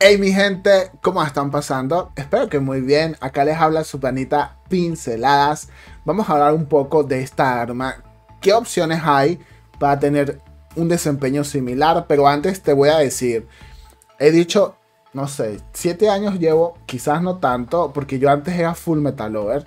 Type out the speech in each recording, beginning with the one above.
Hey mi gente, ¿cómo están pasando? Espero que muy bien. Acá les habla su panita Pinceladas. Vamos a hablar un poco de esta arma. ¿Qué opciones hay para tener un desempeño similar? Pero antes te voy a decir, he dicho, no sé, 7 años llevo, quizás no tanto, porque yo antes era full metal lover,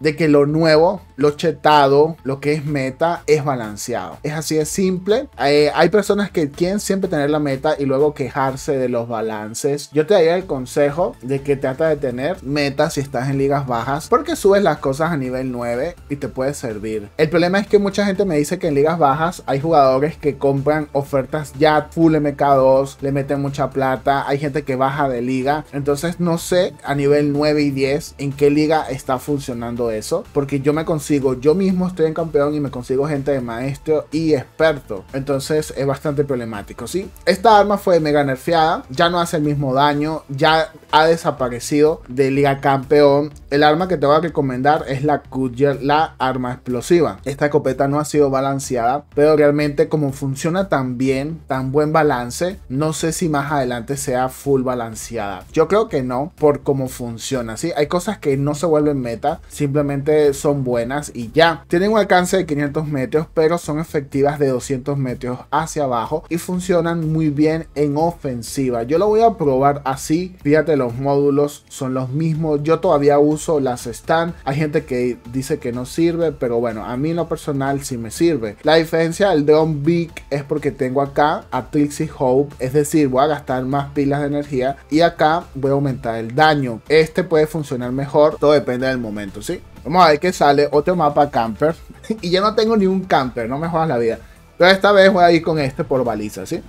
de que lo nuevo, lo chetado, lo que es meta, es balanceado. Es así de simple. Hay personas que quieren siempre tener la meta y luego quejarse de los balances. Yo te daría el consejo de que trata de tener metas si estás en ligas bajas, porque subes las cosas a nivel 9 y te puede servir. El problema es que mucha gente me dice que en ligas bajas hay jugadores que compran ofertas ya full MK2, le meten mucha plata, hay gente que baja de liga. Entonces no sé a nivel 9 y 10 en qué liga está funcionando eso, porque yo me consigo, yo mismo estoy en campeón y me consigo gente de maestro y experto, entonces es bastante problemático, ¿sí? Esta arma fue mega nerfeada, ya no hace el mismo daño, ya ha desaparecido de liga campeón. El arma que te voy a recomendar es la Cudgel, la arma explosiva. Esta escopeta no ha sido balanceada, pero realmente como funciona tan bien, tan buen balance, no sé si más adelante sea full balanceada. Yo creo que no, por cómo funciona, ¿sí? Hay cosas que no se vuelven meta, simplemente son buenas y ya. Tienen un alcance de 500 metros, pero son efectivas de 200 metros hacia abajo y funcionan muy bien en ofensiva. Yo lo voy a probar así. Fíjate, los módulos son los mismos. Yo todavía uso las stand. Hay gente que dice que no sirve, pero bueno, a mí en lo personal sí me sirve. La diferencia del Drone Big es porque tengo acá a Trixie Hope, es decir, voy a gastar más pilas de energía y acá voy a aumentar el daño. Este puede funcionar mejor, todo depende del momento, ¿sí? Vamos a ver que sale otro mapa camper. Y yo no tengo ni un camper, no me jodas la vida. Pero esta vez voy a ir con este por baliza, ¿sí?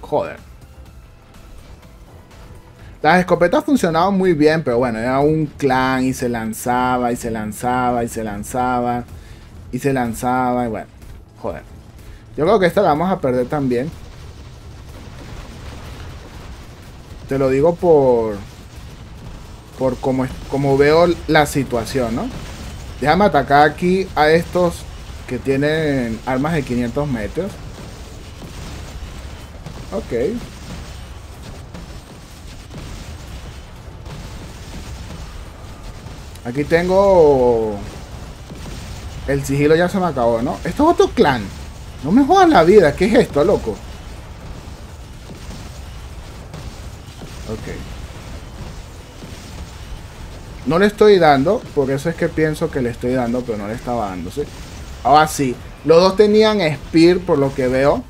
Joder. Las escopetas funcionaban muy bien, pero bueno, era un clan y se lanzaba, y se lanzaba, y se lanzaba, y se lanzaba, y bueno, joder. Yo creo que esta la vamos a perder también. Te lo digo por como veo la situación, ¿no? Déjame atacar aquí a estos que tienen armas de 500 metros. Ok. Aquí tengo... El sigilo ya se me acabó, ¿no? Esto es otro clan. No me jodan la vida. ¿Qué es esto, loco? Ok. No le estoy dando, por eso es que pienso que le estoy dando, pero no le estaba dando, ¿sí? Ahora sí, los dos tenían Spear por lo que veo.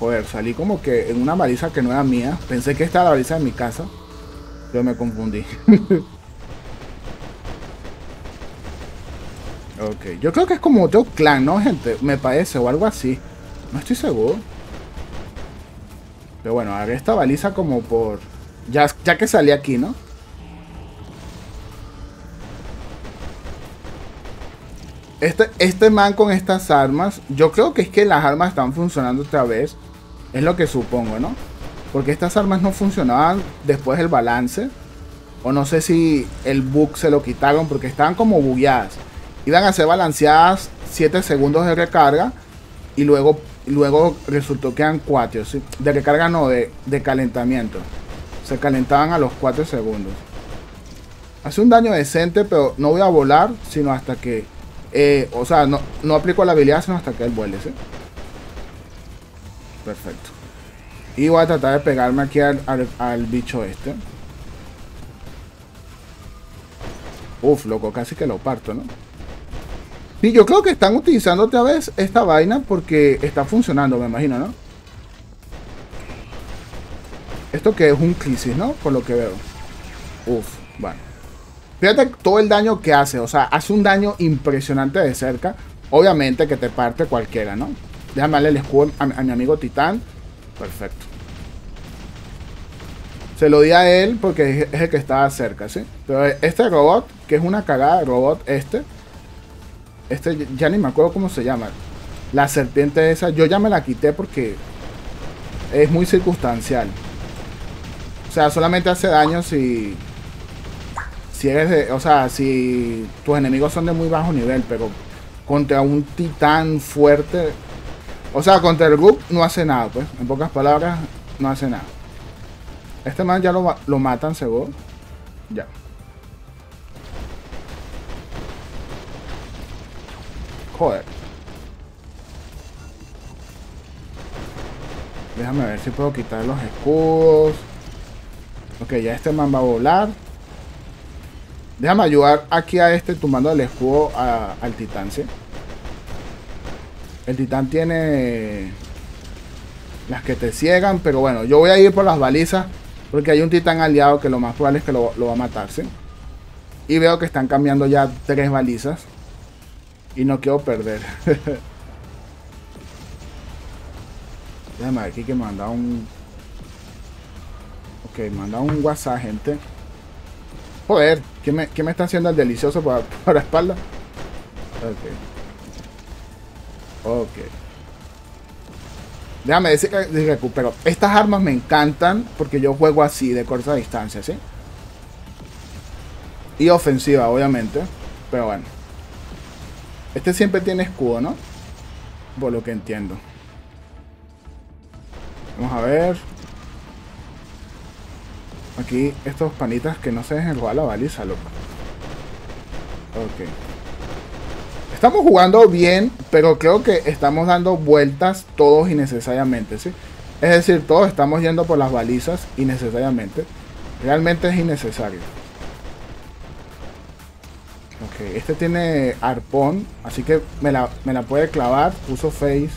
Joder, salí como que en una baliza que no era mía. Pensé que esta era la baliza de mi casa, pero me confundí. Ok, yo creo que es como otro clan, ¿no, gente? Me parece, o algo así. No estoy seguro. Pero bueno, agarré esta baliza como por... Ya que salí aquí, ¿no? Este man con estas armas, yo creo que es que las armas están funcionando otra vez. Es lo que supongo, ¿no? Porque estas armas no funcionaban después del balance. O no sé si el bug se lo quitaron, porque estaban como bugueadas. Iban a ser balanceadas 7 segundos de recarga y luego resultó que eran 4, ¿sí? De recarga no, de calentamiento. Se calentaban a los 4 segundos. Hace un daño decente, pero no voy a volar, sino hasta que... o sea, no aplico la habilidad sino hasta que él vuele, ¿sí? Perfecto. Y voy a tratar de pegarme aquí al bicho este. Uf, loco, casi que lo parto, ¿no? Y yo creo que están utilizando otra vez esta vaina porque está funcionando, me imagino, ¿no? Esto que es un crisis, ¿no? Por lo que veo. Uf, bueno. Fíjate todo el daño que hace, o sea, hace un daño impresionante de cerca. Obviamente que te parte cualquiera, ¿no? Déjame darle el escudo a mi amigo Titán. Perfecto. Se lo di a él porque es el que estaba cerca, ¿sí? Pero este robot, que es una cagada de robot, este ya ni me acuerdo cómo se llama. La serpiente esa, yo ya me la quité porque es muy circunstancial. O sea, solamente hace daño si... o sea, si tus enemigos son de muy bajo nivel, pero contra un titán fuerte, O sea, contra el Rook no hace nada, pues. En pocas palabras, no hace nada. Este man ya lo matan, seguro. Ya. Joder. Déjame ver si puedo quitar los escudos. Ok, ya este man va a volar. Déjame ayudar aquí a este tumbando el escudo al titán, ¿sí? El titán tiene las que te ciegan, pero bueno, yo voy a ir por las balizas porque hay un titán aliado que lo más probable es que lo va a matar, ¿sí? Y veo que están cambiando ya 3 balizas y no quiero perder. Déjame ver aquí que me han dado un... Ok, me han dado un WhatsApp, gente. Joder, ¿qué me está haciendo el delicioso por la espalda? Ok. Ok. Déjame decir que recupero. Estas armas me encantan porque yo juego así, de corta distancia, ¿sí? Y ofensiva, obviamente. Pero bueno. Este siempre tiene escudo, ¿no? Por lo que entiendo. Vamos a ver. Aquí estos panitas que no se dejen robar la baliza, loco. Ok. Estamos jugando bien, pero creo que estamos dando vueltas todos innecesariamente, ¿sí? Es decir, todos estamos yendo por las balizas innecesariamente. Realmente es innecesario. Ok, este tiene arpón, así que me la puede clavar. Puso face.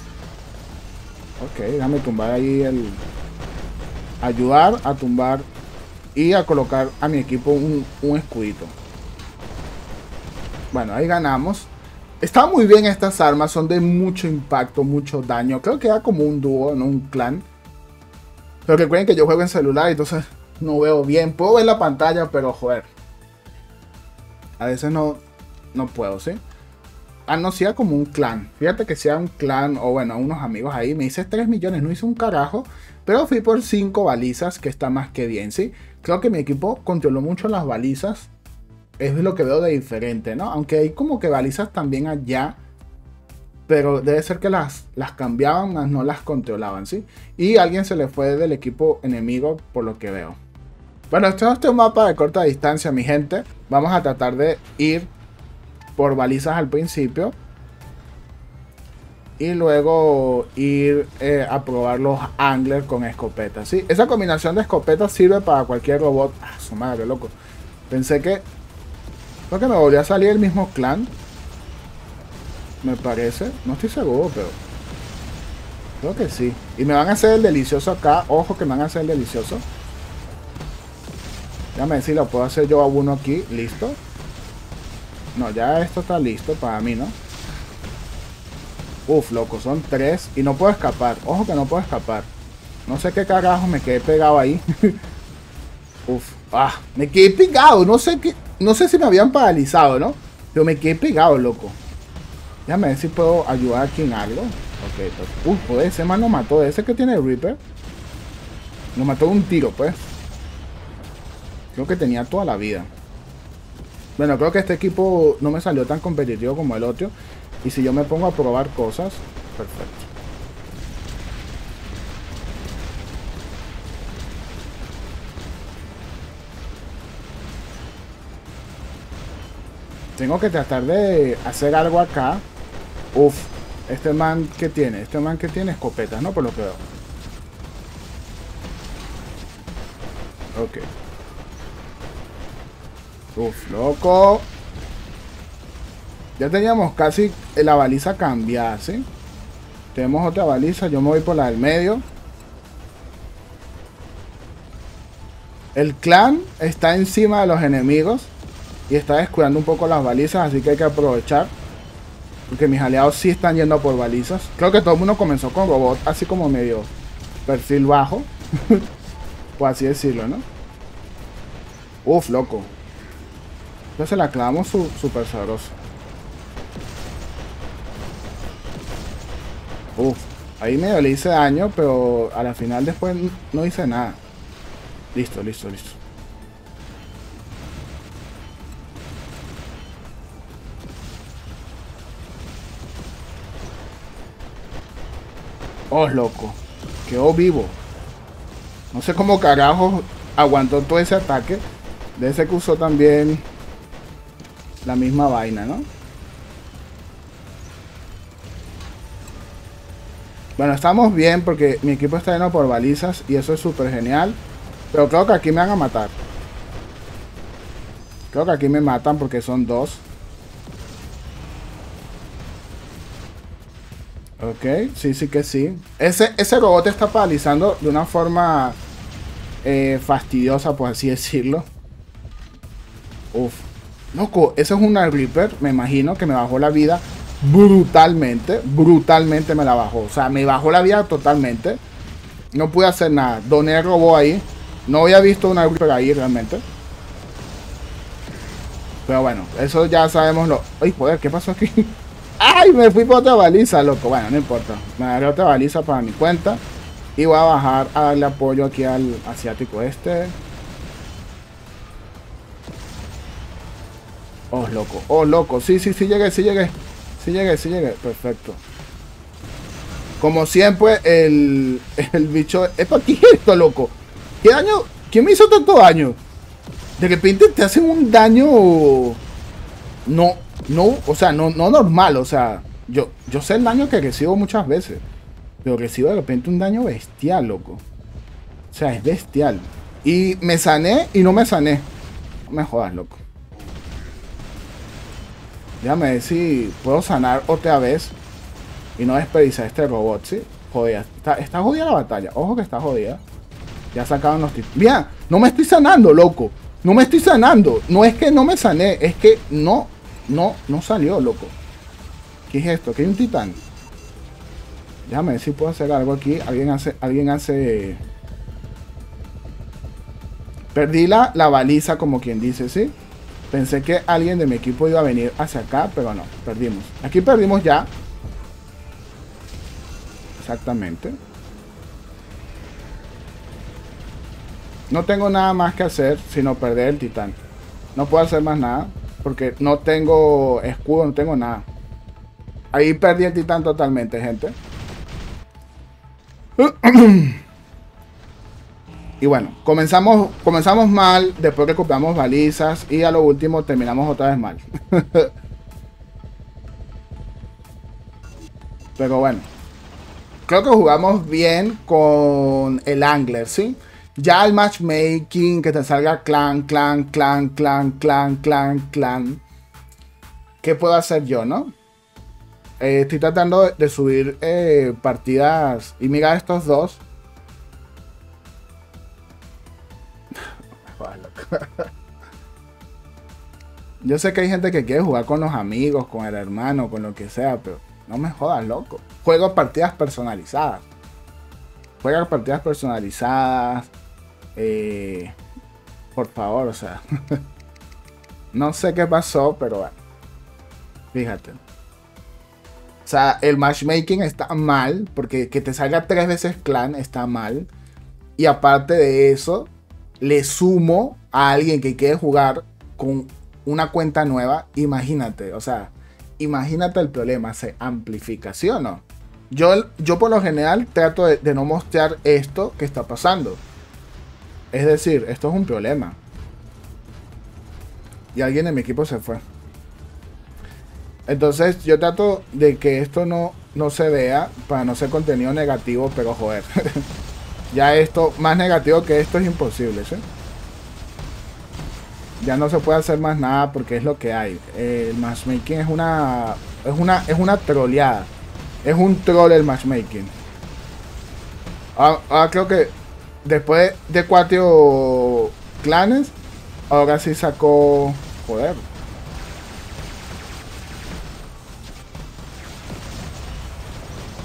Ok, déjame tumbar ahí el... Ayudar a tumbar y a colocar a mi equipo un escudito. Bueno, ahí ganamos. Está muy bien estas armas, son de mucho impacto, mucho daño. Creo que era como un dúo, no un clan. Pero recuerden que yo juego en celular, entonces no veo bien. Puedo ver la pantalla, pero joder. A veces no puedo, ¿sí? Ah, no, sí era como un clan. Fíjate que sea un clan, o bueno, unos amigos ahí. Me hice 3 millones, no hice un carajo. Pero fui por 5 balizas, que está más que bien, ¿sí? Creo que mi equipo controló mucho las balizas. Es lo que veo de diferente, ¿no? Aunque hay como que balizas también allá. Pero debe ser que las cambiaban, más no las controlaban, ¿sí? Y alguien se le fue del equipo enemigo, por lo que veo. Bueno, esto es un mapa de corta distancia, mi gente. Vamos a tratar de ir por balizas al principio. Y luego ir a probar los angler con escopetas, ¿sí? Esa combinación de escopetas sirve para cualquier robot. Ah, su madre, loco. Pensé que... Creo que me volvió a salir el mismo clan. Me parece. No estoy seguro, pero... Creo que sí. Y me van a hacer el delicioso acá. Ojo que me van a hacer el delicioso. Déjame ver si lo puedo hacer yo a uno aquí. ¿Listo? No, ya esto está listo para mí, ¿no? Uf, loco. Son 3. Y no puedo escapar. Ojo que no puedo escapar. No sé qué carajo me quedé pegado ahí. Uf. Ah, me quedé pegado. No sé qué... No sé si me habían paralizado, ¿no? Yo me quedé pegado, loco. Déjame ver si puedo ayudar aquí en algo. Ok, pues. Joder, ese man lo mató. Ese que tiene el Reaper. Lo mató de un tiro, pues. Creo que tenía toda la vida. Bueno, creo que este equipo no me salió tan competitivo como el otro. Y si yo me pongo a probar cosas... Perfecto. Tengo que tratar de hacer algo acá. Uf, este man que tiene escopetas, ¿no? Por lo que veo. Ok. Uf, loco. Ya teníamos casi la baliza cambiada, ¿sí? Tenemos otra baliza, yo me voy por la del medio. El clan está encima de los enemigos. Y está descuidando un poco las balizas, así que hay que aprovechar. Porque mis aliados sí están yendo por balizas. Creo que todo el mundo comenzó con robot, así como medio perfil bajo. Por así decirlo, ¿no? Uf, loco. Entonces la clavamos súper sabroso. Uf, ahí medio le hice daño, pero a la final después no hice nada. Listo, listo, listo. Oh, loco. Quedó vivo. No sé cómo carajo aguantó todo ese ataque. De ese que usó también la misma vaina, ¿no? Bueno, estamos bien porque mi equipo está lleno por balizas y eso es súper genial. Pero creo que aquí me van a matar. Creo que aquí me matan porque son dos. Ok, sí, sí que sí. Ese robot está paralizando de una forma fastidiosa, por así decirlo. Uf. Loco, eso es una Reaper, me imagino, que me bajó la vida brutalmente. Brutalmente me la bajó. O sea, me bajó la vida totalmente. No pude hacer nada. Doné el robot ahí. No había visto una Reaper ahí realmente. Pero bueno, eso ya sabemos lo... ¡Ay, joder! ¿Qué pasó aquí? ¡Ay! Me fui por otra baliza, loco. Bueno, no importa. Me agarré otra baliza para mi cuenta. Y voy a bajar a darle apoyo aquí al asiático este. ¡Oh, loco! ¡Oh, loco! Sí, sí, sí llegué, sí llegué. Sí llegué, sí llegué. Perfecto. Como siempre, el bicho... ¡Epa! ¿Qué es esto, loco? ¿Qué daño? ¿Quién me hizo tanto daño? De repente te hacen un daño... No, o sea, no normal, o sea, yo sé el daño que recibo muchas veces, pero recibo de repente un daño bestial, loco. O sea, es bestial. Y me sané y no me sané. No me jodas, loco. Déjame ver si puedo sanar otra vez y no desperdiciar este robot, ¿sí? Jodida. Está jodida la batalla. Ojo que está jodida. Ya sacaron los tipos. Mira, no me estoy sanando, loco. No me estoy sanando. No es que no me sané, es que no salió, loco. ¿Qué es esto? ¿Qué hay un titán? Déjame ver si puedo hacer algo aquí. Alguien hace... Perdí la baliza, como quien dice, ¿sí? Pensé que alguien de mi equipo iba a venir hacia acá, pero no, perdimos. Aquí perdimos ya. Exactamente. No tengo nada más que hacer, sino perder el titán. No puedo hacer más nada. Porque no tengo escudo, no tengo nada. Ahí perdí el titán totalmente, gente. Y bueno, comenzamos mal. Después recuperamos balizas. Y a lo último terminamos otra vez mal. Pero bueno. Creo que jugamos bien con el Angler, ¿sí? Ya el matchmaking, que te salga clan. ¿Qué puedo hacer yo, no? Estoy tratando de subir partidas. Y mira estos dos. Yo sé que hay gente que quiere jugar con los amigos, con el hermano, con lo que sea, pero no me jodas, loco. Juego partidas personalizadas. Por favor, o sea. No sé qué pasó, pero bueno. Fíjate. O sea, el matchmaking está mal. Porque que te salga 3 veces clan está mal. Y aparte de eso, le sumo a alguien que quiere jugar con una cuenta nueva. Imagínate, o sea, imagínate el problema. Se amplifica, ¿sí o no? Yo por lo general trato de no mostrar esto que está pasando. Es decir, esto es un problema. Y alguien de mi equipo se fue. Entonces yo trato de que esto no se vea para no ser contenido negativo, pero joder. Ya esto, más negativo que esto es imposible, ¿sí? Ya no se puede hacer más nada porque es lo que hay. El matchmaking es una troleada. Es un troll el matchmaking. Ahora creo que después de 4 clanes, ahora sí sacó... Joder.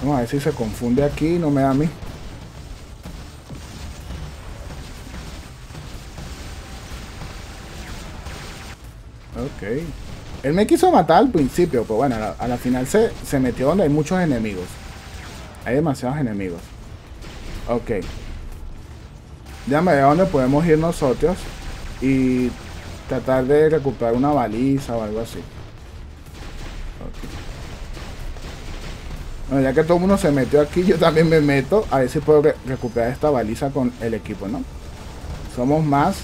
Vamos a ver si se confunde aquí, no me da a mí. Ok. Él me quiso matar al principio, pero bueno, a la final se metió donde hay muchos enemigos. Hay demasiados enemigos. Ok. Ya me veo dónde podemos ir nosotros y tratar de recuperar una baliza o algo así. Bueno, ya que todo el mundo se metió aquí, yo también me meto. A ver si puedo recuperar esta baliza con el equipo, ¿no? Somos más.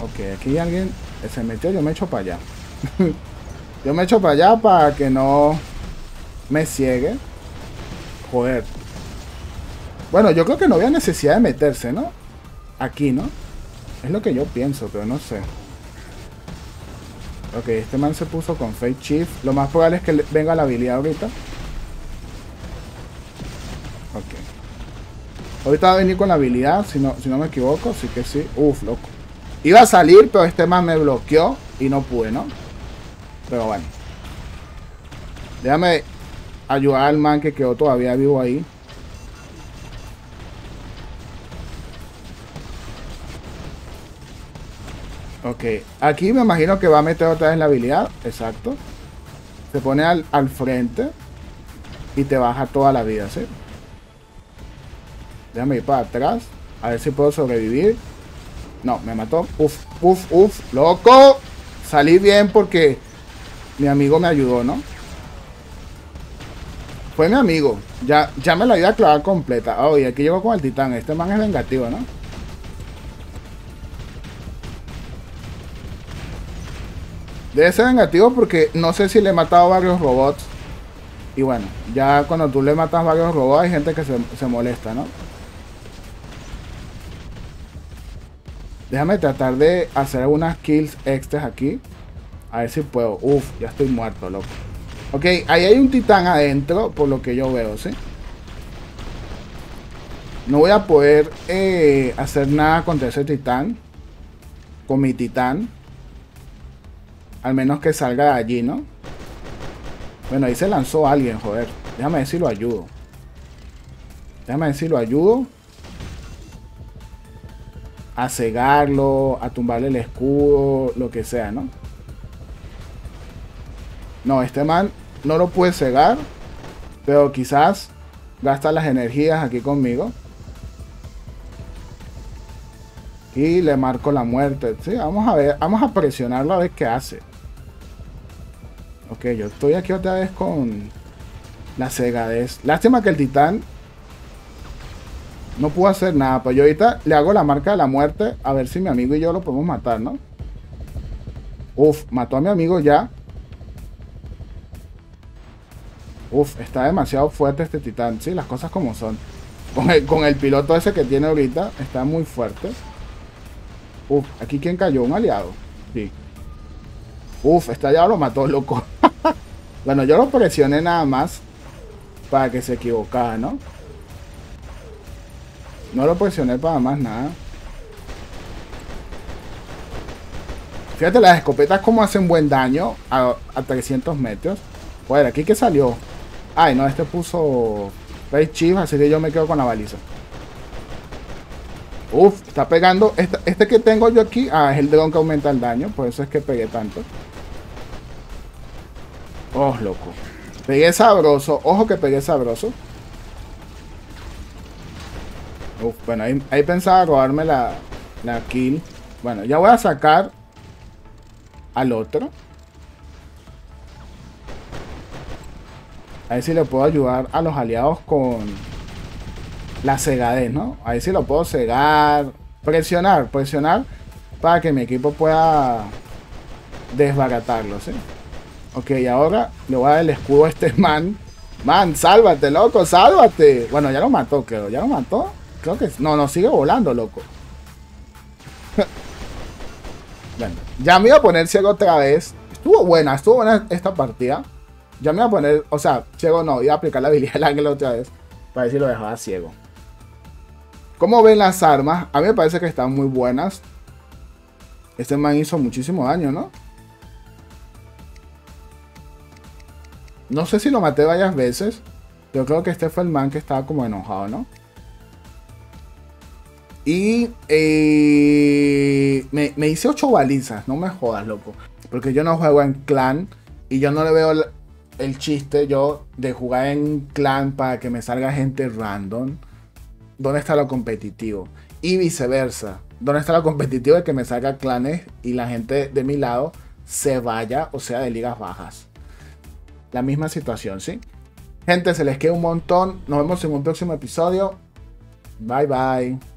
Ok, aquí alguien se metió, yo me echo para allá. Yo me echo para allá para que no me ciegue. Joder. Bueno, yo creo que no había necesidad de meterse, ¿no? Aquí, ¿no? Es lo que yo pienso, pero no sé. Ok, este man se puso con Fate Chief. Lo más probable es que venga la habilidad ahorita. Ok. Ahorita va a venir con la habilidad, si no me equivoco. Así que sí. Uf, loco. Iba a salir, pero este man me bloqueó y no pude, ¿no? Pero bueno. Déjame ayudar al man que quedó todavía vivo ahí. Ok, aquí me imagino que va a meter otra vez la habilidad. Exacto. Se pone al frente y te baja toda la vida, ¿sí? Déjame ir para atrás. A ver si puedo sobrevivir. No, me mató. Uf, uf, uf. ¡Loco! Salí bien porque mi amigo me ayudó, ¿no? Fue mi amigo. Ya me la iba a clavar completa. Oh, y aquí llego con el titán. Este man es vengativo, ¿no? Debe ser vengativo porque no sé si le he matado varios robots. Y bueno, ya cuando tú le matas varios robots hay gente que se molesta, ¿no? Déjame tratar de hacer unas kills extras aquí. A ver si puedo. Uf, ya estoy muerto, loco. Ok, ahí hay un titán adentro, por lo que yo veo, ¿sí? No voy a poder hacer nada contra ese titán. Con mi titán. Al menos que salga de allí, ¿no? Bueno, ahí se lanzó alguien, joder. Déjame ver si lo ayudo. Déjame ver si lo ayudo. A cegarlo, a tumbarle el escudo, lo que sea, ¿no? No, este man no lo puede cegar. Pero quizás gasta las energías aquí conmigo. Y le marco la muerte. Sí, vamos a ver. Vamos a presionarlo a ver qué hace. Ok, yo estoy aquí otra vez con la cegadez. Lástima que el titán no pudo hacer nada. Pues yo ahorita le hago la marca de la muerte. A ver si mi amigo y yo lo podemos matar, ¿no? Uf, mató a mi amigo ya. Uf, está demasiado fuerte este titán. Sí, las cosas como son. Con el piloto ese que tiene ahorita. Está muy fuerte. Uf, aquí quien cayó, un aliado. Sí. Uf, este aliado lo mató, loco. Bueno, yo lo presioné nada más para que se equivocara, ¿no? No lo presioné para más nada. Fíjate las escopetas como hacen buen daño a 300 metros. Joder, aquí que salió. Ay, no, este puso Fate Chief, así que yo me quedo con la baliza. Uf, está pegando. Este que tengo yo aquí. Ah, es el dron que aumenta el daño. Por eso es que pegué tanto. Oh, loco. Pegué sabroso. Ojo que pegué sabroso. Uf, bueno, ahí pensaba robarme la kill. Bueno, ya voy a sacar al otro. A ver si le puedo ayudar a los aliados con la cegadez, ¿no? Ahí sí lo puedo cegar. Presionar para que mi equipo pueda desbaratarlo, ¿sí? Ok, y ahora le voy a dar el escudo a este man. Man, sálvate, loco, sálvate. Bueno, ya lo mató, creo. ¿Ya lo mató? Creo que... No, no, sigue volando, loco. Bueno, ya me iba a poner ciego otra vez. Estuvo buena esta partida. Ya me iba a poner... O sea, ciego no, iba a aplicar la habilidad del ángel otra vez para ver si lo dejaba ciego. Como ven las armas, a mí me parece que están muy buenas. Este man hizo muchísimo daño, ¿no? No sé si lo maté varias veces. Yo creo que este fue el man que estaba como enojado, ¿no? Y me hice 8 balizas, no me jodas, loco. Porque yo no juego en clan y yo no le veo el chiste yo de jugar en clan para que me salga gente random. ¿Dónde está lo competitivo? Y viceversa. ¿Dónde está lo competitivo de que me salga clanes y la gente de mi lado se vaya, o sea, de ligas bajas? la misma situación, ¿sí? Gente, se les queda un montón. Nos vemos en un próximo episodio. Bye, bye.